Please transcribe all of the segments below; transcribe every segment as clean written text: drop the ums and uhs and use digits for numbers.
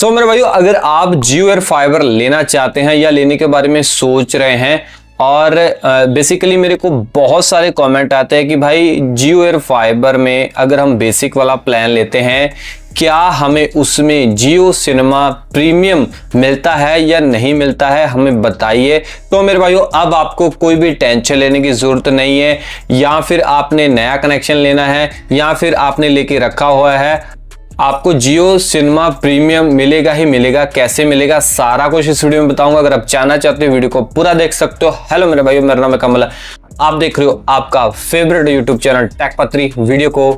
सो मेरे भाइयों, अगर आप जियो एयर फाइबर लेना चाहते हैं या लेने के बारे में सोच रहे हैं, और बेसिकली मेरे को बहुत सारे कमेंट आते हैं कि भाई जियो एयर फाइबर में अगर हम बेसिक वाला प्लान लेते हैं, क्या हमें उसमें जियो सिनेमा प्रीमियम मिलता है या नहीं मिलता है, हमें बताइए। तो मेरे भाइयों, अब आपको कोई भी टेंशन लेने की ज़रूरत नहीं है। या फिर आपने नया कनेक्शन लेना है या फिर आपने लेके रखा हुआ है, आपको जियो सिनेमा प्रीमियम मिलेगा ही मिलेगा। कैसे मिलेगा, सारा कुछ इस वीडियो में बताऊंगा। अगर आप जानना चाहते हो वीडियो को पूरा देख सकते हो। हेलो मेरे भाइयों, मेरा नाम है कमल, आप देख रहे हो आपका फेवरेट यूट्यूब चैनल टेक पात्री। वीडियो को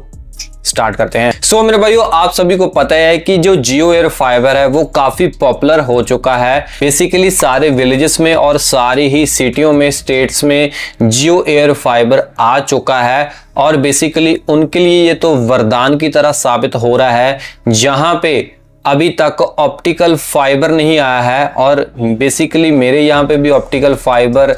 स्टार्ट करते हैं। सो मेरे भाइयों, आप सभी को पता है कि जो जियो एयर फाइबर है वो काफी पॉपुलर हो चुका है। बेसिकली सारे विलेजेस में और सारी ही सिटियों में, स्टेट्स में जियो एयर फाइबर आ चुका है, और बेसिकली उनके लिए ये तो वरदान की तरह साबित हो रहा है, जहां पे अभी तक ऑप्टिकल फाइबर नहीं आया है। और बेसिकली मेरे यहाँ पे भी ऑप्टिकल फाइबर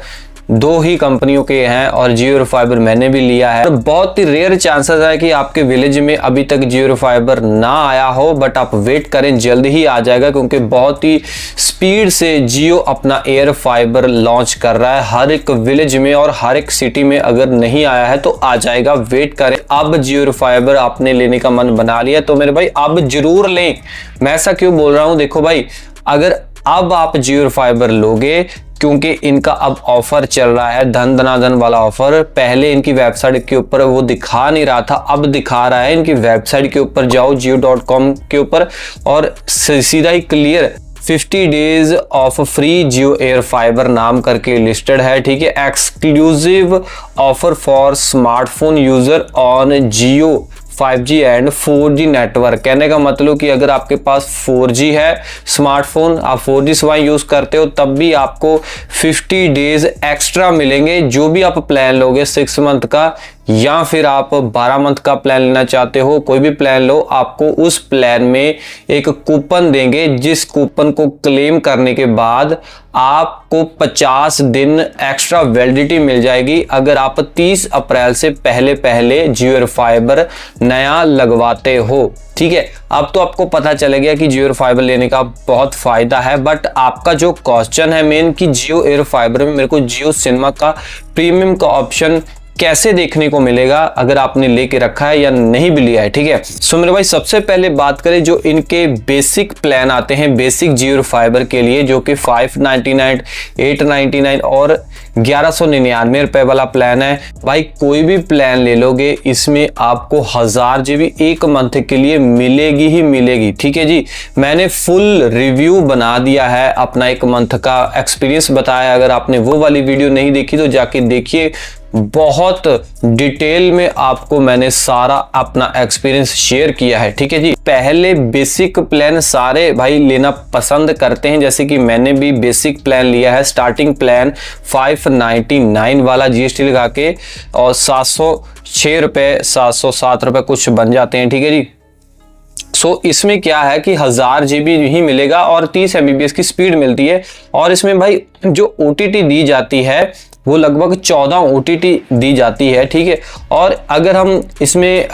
दो ही कंपनियों के हैं, और जियो एयर फाइबर मैंने भी लिया है। तो बहुत ही रेयर चांसेस है कि आपके विलेज में अभी तक जियो एयर फाइबर ना आया हो, बट आप वेट करें, जल्द ही आ जाएगा, क्योंकि बहुत ही स्पीड से जियो अपना एयर फाइबर लॉन्च कर रहा है हर एक विलेज में और हर एक सिटी में। अगर नहीं आया है तो आ जाएगा, वेट करें। अब जियो एयर फाइबर आपने लेने का मन बना लिया तो मेरे भाई अब जरूर लें। मैं ऐसा क्यों बोल रहा हूँ, देखो भाई, अगर अब आप जियो एयर फाइबर लोगे, क्योंकि इनका अब ऑफर चल रहा है, धन धनाधन वाला ऑफर। पहले इनकी वेबसाइट के ऊपर वो दिखा नहीं रहा था, अब दिखा रहा है। इनकी वेबसाइट के ऊपर जाओ, jio.com के ऊपर, और सीधा ही clear 50 days of free Jio air fibre नाम करके लिस्टेड है, ठीक है। Exclusive offer for smartphone user on Jio 5G and 4G network. कहने का मतलब कि अगर आपके पास 4G है स्मार्टफोन, आप 4G सेवाएं यूज़ करते हो, तब भी आपको 50 डेज एक्स्ट्रा मिलेंगे। जो भी आप प्लान लोगे 6 मंथ का, या फिर आप 12 मंथ का प्लान लेना चाहते हो, कोई भी प्लान लो, आपको उस प्लान में एक कूपन देंगे, जिस कूपन को क्लेम करने के बाद आपको 50 दिन एक्स्ट्रा वैलिडिटी मिल जाएगी, अगर आप 30 अप्रैल से पहले जियो एयर फाइबर नया लगवाते हो, ठीक है। अब तो आपको पता चल गया कि जियो एयर फाइबर लेने का बहुत फायदा है। बट आपका जो क्वेश्चन है मेन, कि जियो एयर फाइबर में मेरे को जियो सिनेमा का प्रीमियम का ऑप्शन कैसे देखने को मिलेगा, अगर आपने लेके रखा है या नहीं भी लिया है, ठीक है। सो मेरे भाई, सबसे पहले बात करें जो इनके बेसिक प्लान आते हैं, बेसिक जियो एयर फाइबर के लिए, जो कि 599, 899 और 1199 रुपए वाला प्लान है। भाई कोई भी प्लान ले लोगे, इसमें आपको 1000 GB 1 मंथ के लिए मिलेगी ही मिलेगी, ठीक है जी। मैंने फुल रिव्यू बना दिया है अपना 1 मंथ का, एक्सपीरियंस बताया। अगर आपने वो वाली वीडियो नहीं देखी तो जाके देखिए, बहुत डिटेल में आपको मैंने सारा अपना एक्सपीरियंस शेयर किया है, ठीक है जी। पहले बेसिक प्लान सारे भाई लेना पसंद करते हैं, जैसे कि मैंने भी बेसिक प्लान लिया है। स्टार्टिंग प्लान 599 वाला GST लगा के, और 706 रुपये, 707 रुपये कुछ बन जाते हैं, ठीक है जी। सो इसमें क्या है कि 1000 GB ही मिलेगा और 30 MBps की स्पीड मिलती है, और इसमें भाई जो OTT दी जाती है वो लगभग 14 OTT दी जाती है, ठीक है। और अगर हम इसमें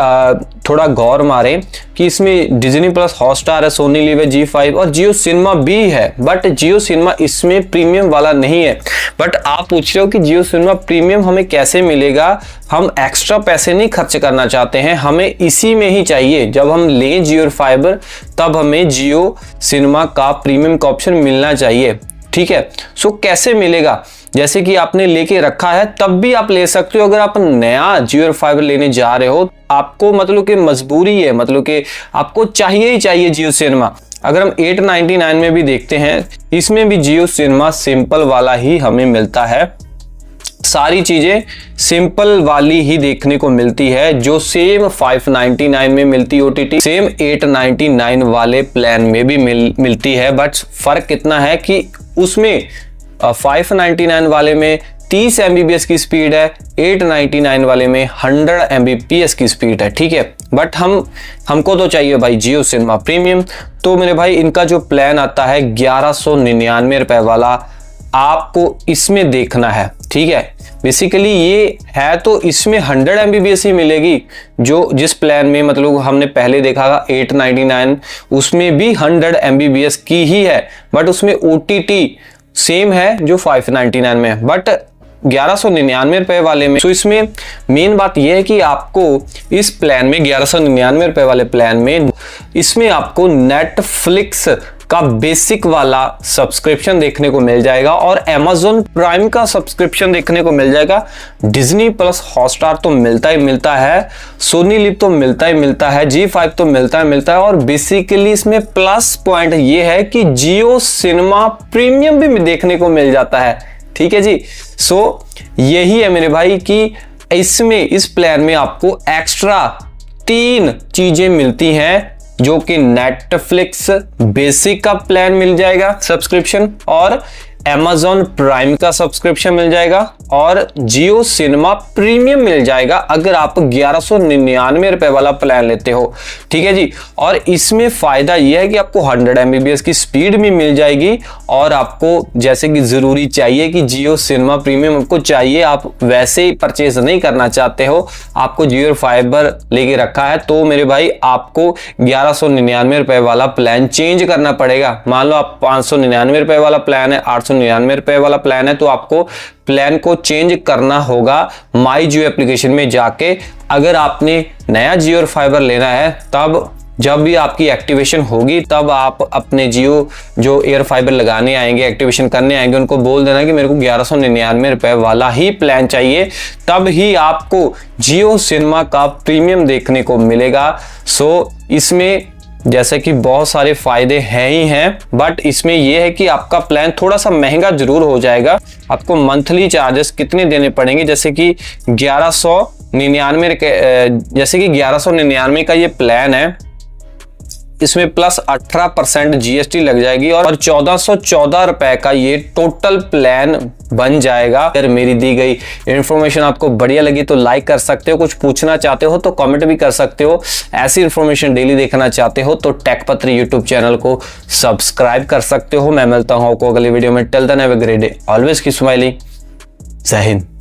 थोड़ा गौर मारें कि इसमें डिज्नी प्लस हॉटस्टार है, सोनी लिव है, JioFive और जियो सिनेमा भी है। बट जियो सिनेमा इसमें प्रीमियम वाला नहीं है। बट आप पूछ रहे हो कि जियो सिनेमा प्रीमियम हमें कैसे मिलेगा, हम एक्स्ट्रा पैसे नहीं खर्च करना चाहते हैं, हमें इसी में ही चाहिए। जब हम लें जियो एयर फाइबर तब हमें जियो सिनेमा का प्रीमियम का ऑप्शन मिलना चाहिए, ठीक है। सो कैसे मिलेगा, जैसे कि आपने लेके रखा है तब भी आप ले सकते हो। अगर आप नया जियो एयर फाइबर लेने जा रहे हो, आपको मतलब कि मजबूरी है, मतलब कि आपको चाहिए ही चाहिए जियो सिनेमा। अगर हम 899 में भी देखते हैं, इसमें भी जियो सिनेमा सिंपल वाला ही हमें मिलता है, सारी चीज़ें सिंपल वाली ही देखने को मिलती है, जो सेम 599 में मिलती OTT, सेम 899 वाले प्लान में भी मिलती है। बट फर्क कितना है कि उसमें 599 वाले में 30 MBps की स्पीड है, 899 वाले में 100 MBps की स्पीड है, ठीक है। बट हमको तो चाहिए भाई जियो सिनेमा प्रीमियम। तो मेरे भाई इनका जो प्लान आता है 1199 रुपए वाला, आपको इसमें देखना है, ठीक है। बेसिकली ये है तो इसमें 100 MBPS ही मिलेगी, जो जिस प्लान में मतलब हमने पहले देखा था 899 उसमें भी 100 MBPS की ही है, बट उसमें OTT सेम है जो 599 में है, बट 1199 रुपए वाले में। तो इसमें मेन बात यह है कि आपको इस प्लान में 1199 रुपए वाले प्लान में इसमें आपको नेटफ्लिक्स का बेसिक वाला सब्सक्रिप्शन देखने को मिल जाएगा और Amazon प्राइम का सब्सक्रिप्शन देखने को मिल जाएगा। डिज्नी प्लस हॉटस्टार तो मिलता ही मिलता है, सोनी लिव तो मिलता ही मिलता है, JioFive तो मिलता ही मिलता है। और बेसिकली इसमें प्लस पॉइंट ये है कि जियो सिनेमा प्रीमियम भी देखने को मिल जाता है, ठीक है जी। सो यही है मेरे भाई कि इसमें इस प्लान में आपको एक्स्ट्रा 3 चीजें मिलती हैं, जो कि नेटफ्लिक्स बेसिक का प्लान मिल जाएगा सब्सक्रिप्शन और Amazon प्राइम का सब्सक्रिप्शन मिल जाएगा और जियो सिनेमा प्रीमियम मिल जाएगा अगर आप 1199 रुपए वाला प्लान लेते हो, ठीक है जी। और इसमें फायदा यह है कि आपको 100 MBPS की स्पीड भी मिल जाएगी और आपको जैसे कि जरूरी चाहिए कि जियो सिनेमा प्रीमियम आपको चाहिए, आप वैसे ही परचेज नहीं करना चाहते हो, आपको जियो फाइबर लेके रखा है, तो मेरे भाई आपको 1199 रुपए वाला प्लान चेंज करना पड़ेगा। मान लो आप 599 रुपए वाला प्लान है, 899 रुपए वाला प्लान है, तो आपको प्लान को चेंज करना होगा माई जियो एप्लीकेशन में जाके। अगर आपने नया जियो फाइबर लेना है तब जब भी आपकी एक्टिवेशन होगी तब आप अपने जियो जो एयर फाइबर लगाने आएंगे, एक्टिवेशन करने आएंगे, उनको बोल देना कि मेरे को 1199 रुपए वाला ही प्लान चाहिए, तब ही आपको जियो सिनेमा का प्रीमियम देखने को मिलेगा। सो इसमें जैसे कि बहुत सारे फायदे हैं ही हैं, बट इसमें यह है कि आपका प्लान थोड़ा सा महंगा जरूर हो जाएगा। आपको मंथली चार्जेस कितने देने पड़ेंगे, जैसे कि 1199, जैसे कि 1199 का ये प्लान है, इसमें प्लस 18% GST लग जाएगी और 1414 रुपए का ये टोटल प्लान बन जाएगा। अगर मेरी दी गई इन्फॉर्मेशन आपको बढ़िया लगी तो लाइक कर सकते हो, कुछ पूछना चाहते हो तो कमेंट भी कर सकते हो, ऐसी इन्फॉर्मेशन डेली देखना चाहते हो तो टेक पत्री यूट्यूब चैनल को सब्सक्राइब कर सकते हो। मैं मिलता हूँ आपको अगली वीडियो में, till then have a great day, always keep smiling, जय हिंद।